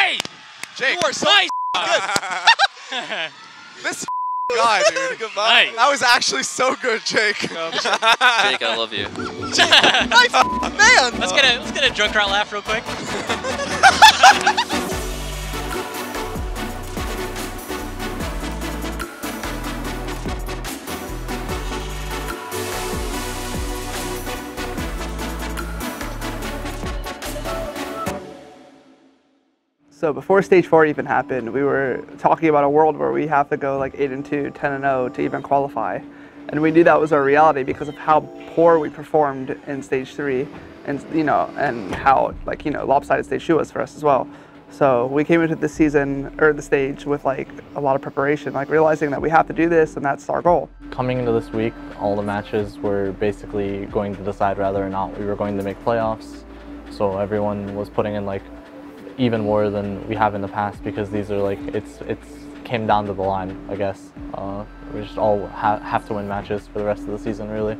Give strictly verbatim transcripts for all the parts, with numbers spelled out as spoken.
Hey! Jake, you are so nice. Good. This guy, dude. Goodbye. Nice. That was actually so good, Jake. Jake, I love you. Nice man. Let's get a let's get a drunk crowd laugh real quick. So before stage four even happened, we were talking about a world where we have to go like eight and two, ten and oh to even qualify. And we knew that was our reality because of how poor we performed in stage three and, you know, and how like, you know, lopsided stage two was for us as well. So we came into this season or the stage with like a lot of preparation, like realizing that we have to do this and that's our goal. Coming into this week, all the matches were basically going to decide whether or not we were going to make playoffs. So everyone was putting in like even more than we have in the past because these are like, it's it's came down to the line, I guess. Uh, we just all ha have to win matches for the rest of the season, really.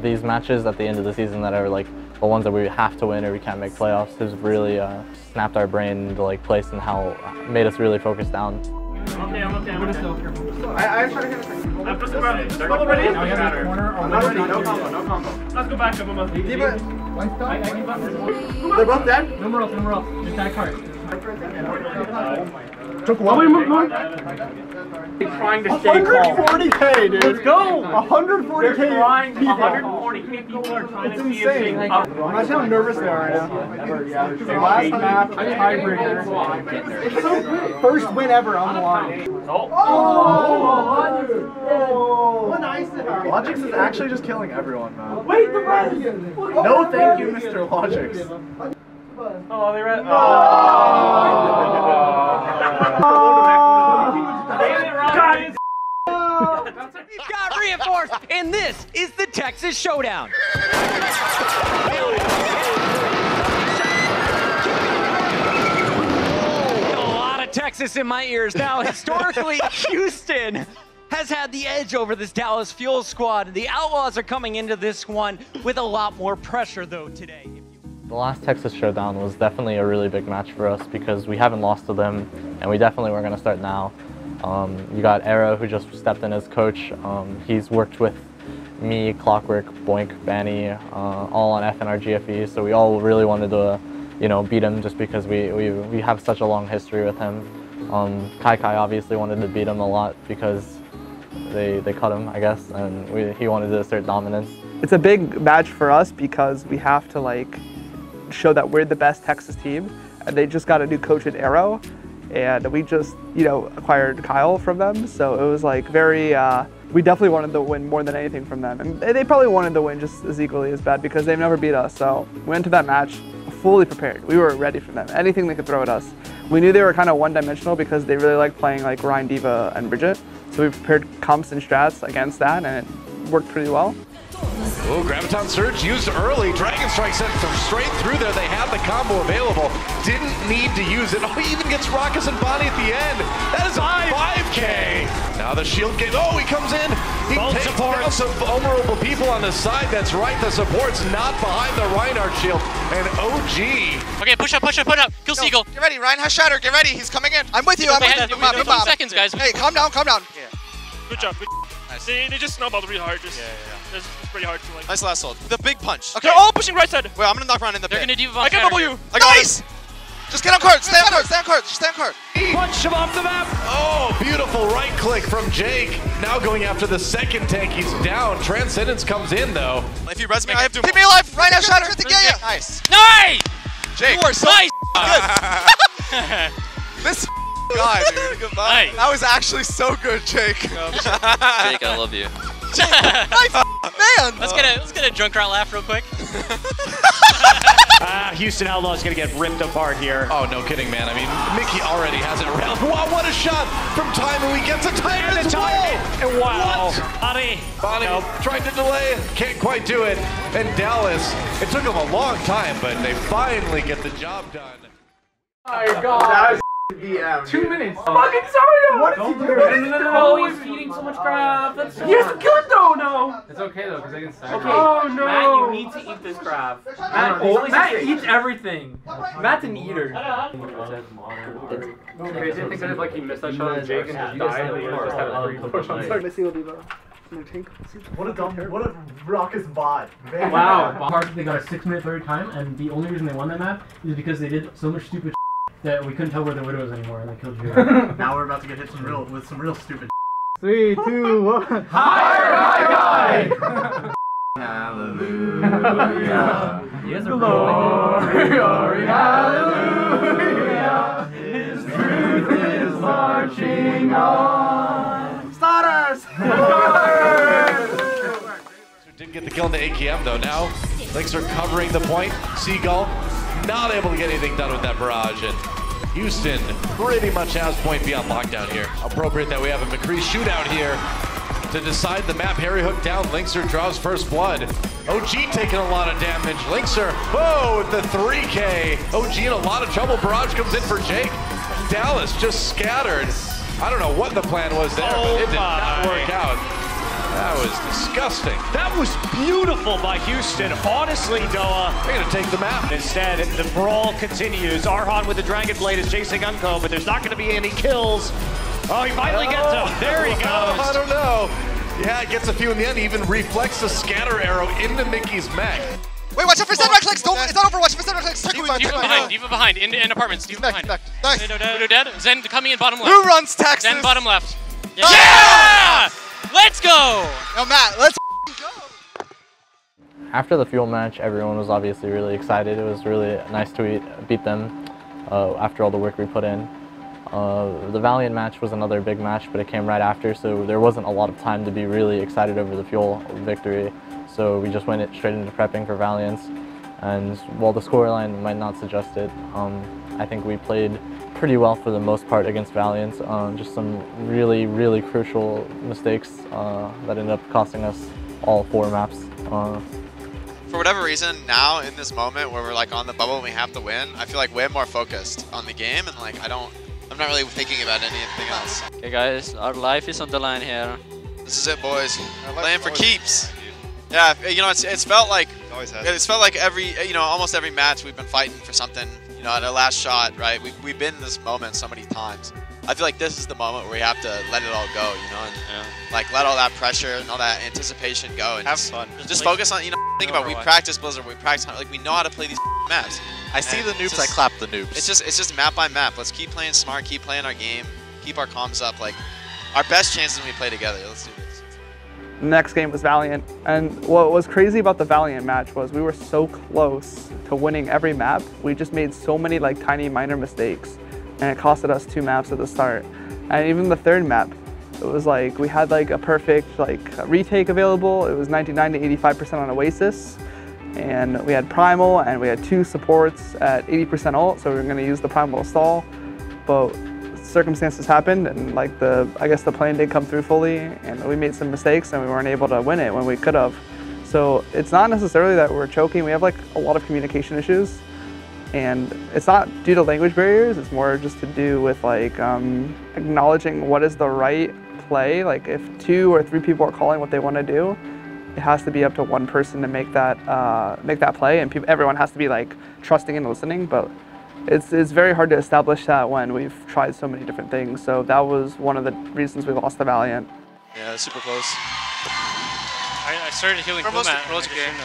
These matches at the end of the season that are like the ones that we have to win or we can't make playoffs has really uh, snapped our brain into like place and how made us really focus down. Okay, I'm okay, I'm okay. I, I just try to hit a I'm just about to go ready. No, no, no combo, no combo. Let's go back up a month. D.Va. I, I give up. They're both dead? No more up, no more up. Just that card. Took one. Wait, move, move. He's trying to stay calm. one forty K, dude. Let's go. one forty K. They're trying. one forty K people are trying to see if they can. Imagine how nervous they are right now. The last half, tiebreaker. It's so good. First win ever on the line. Oh! Oh! What nice it is. Logix is actually just killing everyone, man. Wait, the rest! No, thank you, Mister Logix. Oh, they ran. Oh! Oh! Oh! We've got reinforced, and this is the Texas Showdown. Texas in my ears. Now, historically, Houston has had the edge over this Dallas Fuel squad. The Outlaws are coming into this one with a lot more pressure, though, today. The last Texas Showdown was definitely a really big match for us because we haven't lost to them, and we definitely weren't going to start now. Um, you got Aero, who just stepped in as coach. Um, he's worked with me, Clockwork, Boink, Bani, uh, all on F N R G F E, so we all really wanted to uh, you know, beat him just because we, we, we have such a long history with him. Um, Kai Kai obviously wanted to beat him a lot because they, they cut him, I guess, and we, he wanted to assert dominance. It's a big match for us because we have to like show that we're the best Texas team, and they just got a new coach at Aero, and we just, you know, acquired Kyle from them, so it was like very, uh, we definitely wanted to win more than anything from them, and they probably wanted to win just as equally as bad because they've never beat us, so we went into that match fully prepared. We were ready for them. Anything they could throw at us. We knew they were kind of one-dimensional because they really liked playing like Ryan Diva and Bridget. So we prepared comps and strats against that, and it worked pretty well. Oh, Graviton Surge used early. Dragon Strike sent from straight through there. They had the combo available. Didn't need to use it. Oh, he even gets Rawkus and Bani at the end. That is high five K. Now the shield game. Oh, he comes in. He Both takes supports. Down some vulnerable people on the side. That's right. The support's not behind the Reinhardt shield. And O G. Okay, push up, push up, push up. Kill no, Seagull. Get ready, Ryan has shatter. Get ready. He's coming in. I'm with you. I'm ahead. with you. Twenty seconds, guys. Hey, calm down, calm down. Yeah. Good job. Good job. Nice. They, they just snowballed really hard. Just, yeah, yeah, yeah. It's pretty hard to like. Nice last hold. The big punch. Okay. They're all pushing right side. Wait, I'm gonna knock around in the They're pit. They're gonna D.Va. I can double you. I got nice. It. Just get on card. Stay on card. Stay on card. Stay on card. Punch him off the map. Oh, beautiful right click from Jake. Now going after the second tank. He's down. Transcendence comes in though. If you resume, I have to keep me alive. Right now, shatter. Nice. Nice. Jake. You are so nice. Good. This. God, dude. Goodbye. Nice. That was actually so good, Jake. Jake, I love you. Jake, nice man. Let's get a let's get a drunk crowd laugh real quick. Ah, uh, Houston Outlaws is gonna get ripped apart here. Oh, no kidding, man. I mean, Mickey already has it around. Wow, what a shot from Time, and we get to Time and as well. And wow, what? Bani, Bani nope. tried to delay, can't quite do it. And Dallas, it took them a long time, but they finally get the job done. Oh my God. V M. Two minutes. Oh. Fucking sorry. What is he doing? No, no, no, no. He's feeding so much crab. That's so he has to kill him though. No. It's okay though, because I can stack. Okay. Oh no. Matt, you need to eat this crab. Matt, always Matt eats everything. Matt's an eater. It's crazy to think that if like he missed that shot on Jake and just died, he just had a free push on Jake. What a dumb, what a Rawkus bot. Man. Wow. They got a six minute thirty time, and the only reason they won that map is because they did so much stupid that we couldn't tell where the widow was anymore, and they killed you. Now we're about to get hit some real, with some real stupid Three, two, one. Higher, high guy! Hallelujah. You guys are glory, glory, hallelujah. His truth is marching on. Starters! Didn't get the kill in the A K M though. Now, LiNkzr covering the point. Seagull not able to get anything done with that barrage, and Houston pretty much has point beyond lockdown here. Appropriate that we have a McCree shootout here to decide the map. Harry hooked down. LiNkzr draws first blood. O G taking a lot of damage. LiNkzr, whoa, the three K. O G in a lot of trouble. Barrage comes in for Jake. Dallas just scattered. I don't know what the plan was there, oh but it did my. not work out. That was disgusting. That was beautiful by Houston. Honestly, Doa. They're going to take the map. Instead, the brawl continues. ArHan with the Dragon Blade is chasing Unco, but there's not going to be any kills. Oh, he finally oh, gets him. There he goes. Oh, I don't know. Yeah, it gets a few in the end. He even reflects the scatter arrow into Mickey's mech. Wait, watch out for Sandra clicks. Don't, it's not Overwatch. For Sandra clicks. D.Va behind. behind. D.Va behind. In, in apartments. D.Va behind. Back. Nice. Widow dead. Widow dead. Zen coming in bottom left. Who runs Texas? Zen bottom left. Yeah! yeah! Let's go! Yo, Matt, let's go! After the Fuel match, everyone was obviously really excited. It was really nice to beat them uh, after all the work we put in. Uh, the Valiant match was another big match, but it came right after, so there wasn't a lot of time to be really excited over the Fuel victory. So we just went straight into prepping for Valiants. And while the scoreline might not suggest it, um, I think we played pretty well for the most part against Valiant. Um, just some really, really crucial mistakes uh, that ended up costing us all four maps. Uh, for whatever reason, now in this moment where we're like on the bubble and we have to win, I feel like way more focused on the game, and like I don't, I'm not really thinking about anything else. Okay, guys, our life is on the line here. This is it, boys. Playing for keeps. Yeah, you know, it's it's felt like it's felt like every you know almost every match we've been fighting for something. You know, at our last shot, right? We've, we've been in this moment so many times. I feel like this is the moment where we have to let it all go, you know, and yeah. like let all that pressure and all that anticipation go. And have just, fun. Just, just focus on, you know, think about we practice Blizzard, we practice, like we know how to play these maps. I see and the noobs, just, I clap the noobs. It's just, it's just map by map. Let's keep playing smart, keep playing our game, keep our comms up. Like our best chances when we play together. Let's do this. The next game was Valiant, and what was crazy about the Valiant match was we were so close to winning every map. We just made so many like tiny minor mistakes, and it costed us two maps at the start. And even the third map, it was like we had like a perfect like retake available. It was ninety-nine to eighty-five percent on Oasis, and we had Primal, and we had two supports at eighty percent ult, so we were going to use the Primal stall, but circumstances happened, and like the, I guess the plan did come through fully, and we made some mistakes, and we weren't able to win it when we could have. So it's not necessarily that we're choking. We have like a lot of communication issues, and it's not due to language barriers. It's more just to do with like um, acknowledging what is the right play. Like if two or three people are calling what they want to do, it has to be up to one person to make that uh, make that play, and people, everyone has to be like trusting and listening, but. It's, it's very hard to establish that when we've tried so many different things, so that was one of the reasons we lost the Valiant. Yeah, super close. I, I started healing Blue Matt. I, game.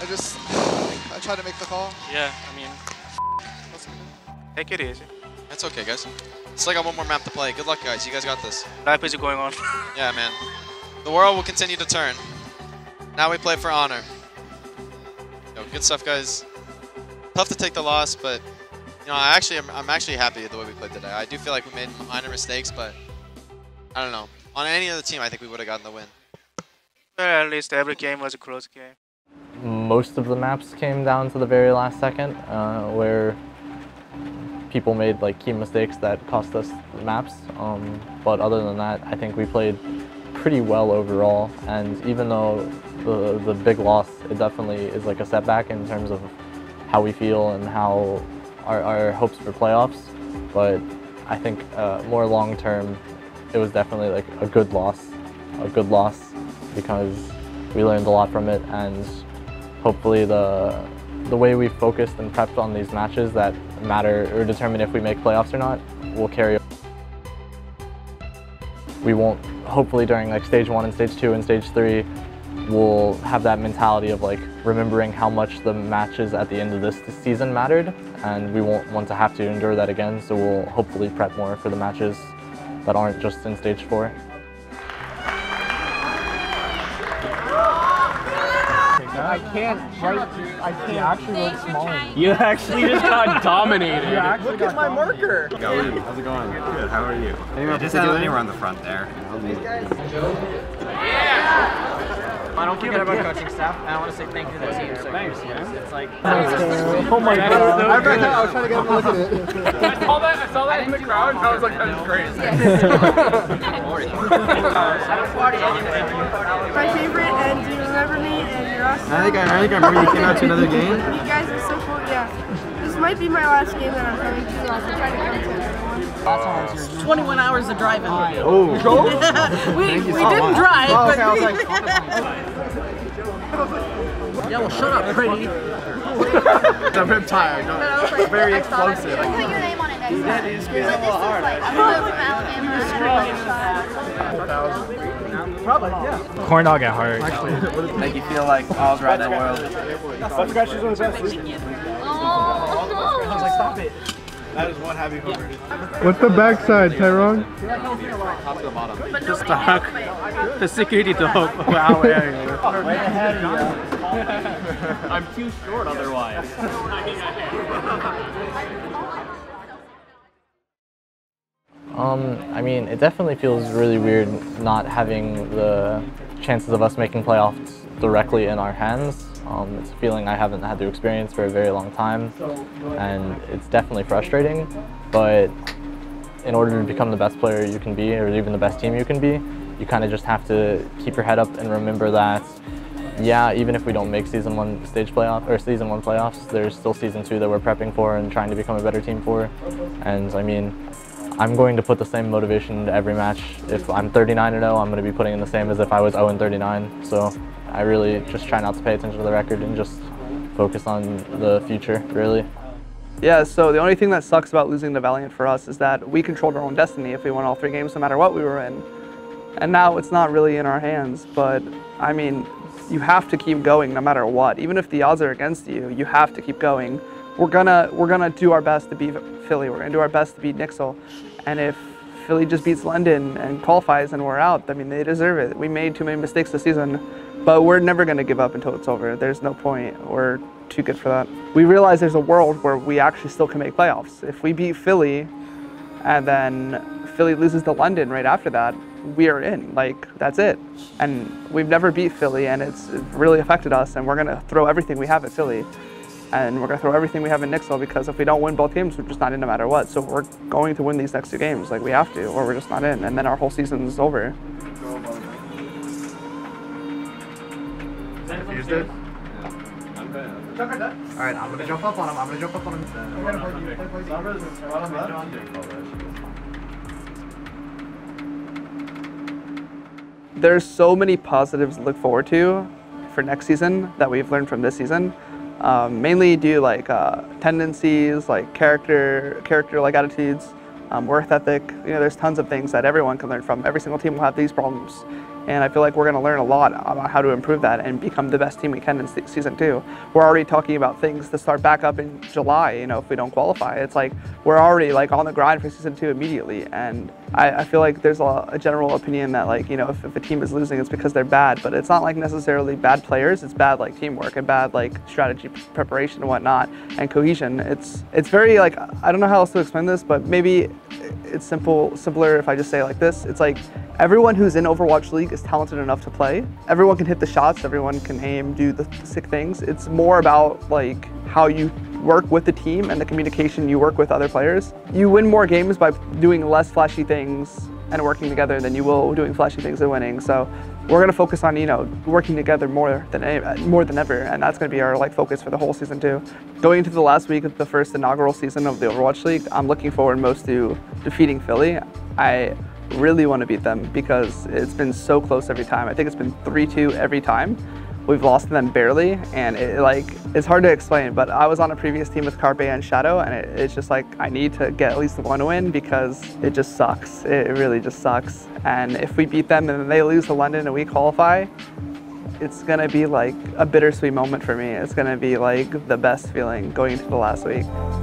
I just, I tried to make the call. Yeah, I mean, take it easy. That's okay, guys. It's like I got one more map to play. Good luck, guys. You guys got this. Life is going on. Yeah, man. The world will continue to turn. Now we play for honor. Yo, good stuff, guys. Tough to take the loss, but. You know, I actually, I'm, I'm actually happy with the way we played today. I do feel like we made minor mistakes, but I don't know. On any other team, I think we would have gotten the win. At least every game was a close game. Most of the maps came down to the very last second, uh, where people made like key mistakes that cost us the maps. Um, but other than that, I think we played pretty well overall. And even though the the big loss, it definitely is like a setback in terms of how we feel and how. Our, our hopes for playoffs, but I think uh, more long term, it was definitely like a good loss, a good loss because we learned a lot from it, and hopefully the the way we focused and prepped on these matches that matter or determine if we make playoffs or not will carry. We won't, hopefully during like stage one and stage two and stage three, we'll have that mentality of like remembering how much the matches at the end of this, this season mattered, and we won't want to have to endure that again, so we'll hopefully prep more for the matches that aren't just in stage four. I can't write, I can't actually write small. You actually just got dominated. Yeah, look at my marker. Going. How's it going? Good, how are you? Anyone just had anywhere on the front there. Yeah. I don't forget about coaching staff, and I want to say thank you to the team. Thanks, man. It's like... Oh my god. I read that, I was trying to get a look at it. I saw that, I saw that in the crowd, and I was like, that is crazy. My favorite and you never meet and you're awesome. I think I, I think I remember you came out to another game. You guys are so cool, yeah. This might be my last game that I'm coming to, so I'm trying to come to everyone. Uh, twenty-one hours of driving. Oh. we we didn't drive, oh, okay, but I was like, yeah, well shut up, pretty. I'm very tired, no, very explosive. Put your name on it next time. That is crazy. I'm from Alabama. Probably, yeah. Corn dog at heart. Actually, make you feel like all's right in the world. That's the guy she's on the best. I was like, stop it. That is one happy homer. What's the backside, Tyrone? Top to the bottom. The stock. The security dog. Wow, I'm too short otherwise. Um, I mean, it definitely feels really weird not having the chances of us making playoffs directly in our hands. Um, it's a feeling I haven't had to experience for a very long time, and it's definitely frustrating, but in order to become the best player you can be, or even the best team you can be, you kind of just have to keep your head up and remember that, yeah, even if we don't make season one stage playoff or season one playoffs, there's still season two that we're prepping for and trying to become a better team for. And I mean, I'm going to put the same motivation into every match. If I'm thirty-nine and oh, I'm going to be putting in the same as if I was oh and thirty-nine. So I really just try not to pay attention to the record and just focus on the future, really. Yeah, so the only thing that sucks about losing to Valiant for us is that we controlled our own destiny if we won all three games no matter what we were in. And now it's not really in our hands, but I mean, you have to keep going no matter what. Even if the odds are against you, you have to keep going. We're gonna, we're gonna do our best to beat Philly, we're gonna do our best to beat N X L, and if Philly just beats London and qualifies and we're out, I mean, they deserve it. We made too many mistakes this season, but we're never gonna give up until it's over. There's no point, we're too good for that. We realize there's a world where we actually still can make playoffs. If we beat Philly, and then Philly loses to London right after that, we are in, like, that's it. And we've never beat Philly, and it's really affected us, and we're gonna throw everything we have at Philly. And we're going to throw everything we have in N X L because if we don't win both games, we're just not in no matter what. So we're going to win these next two games, like we have to, or we're just not in. And then our whole season's over. Confused it? All right, I'm going to jump up on him. I'm going to jump up on him. There's so many positives to look forward to for next season that we've learned from this season. Um, mainly do like uh, tendencies, like character, character-like attitudes, um, work ethic. You know, there's tons of things that everyone can learn from. Every single team will have these problems, and I feel like we're going to learn a lot about how to improve that and become the best team we can in season two. We're already talking about things to start back up in July. You know, if we don't qualify, it's like we're already like on the grind for season two immediately. And I, I feel like there's a, a general opinion that like you know if, if a team is losing, it's because they're bad, but it's not like necessarily bad players. It's bad like teamwork and bad like strategy preparation and whatnot and cohesion. It's it's very like I don't know how else to explain this, but maybe it's simple simpler if I just say it like this. It's like everyone who's in Overwatch League is talented enough to play. Everyone can hit the shots, everyone can aim, do the sick things. It's more about like how you work with the team and the communication you work with other players. You win more games by doing less flashy things and working together than you will doing flashy things and winning. So we're gonna focus on, you know, working together more than any, more than ever, and that's gonna be our like focus for the whole season too. Going into the last week of the first inaugural season of the Overwatch League, I'm looking forward most to defeating Philly, I really want to beat them because it's been so close every time. I think it's been three two every time. We've lost them barely, and it, like, it's hard to explain, but I was on a previous team with Carpe and Shadow, and it, it's just like, I need to get at least one win because it just sucks. It really just sucks. And if we beat them and they lose to London and we qualify, it's gonna be like a bittersweet moment for me. It's gonna be like the best feeling going into the last week.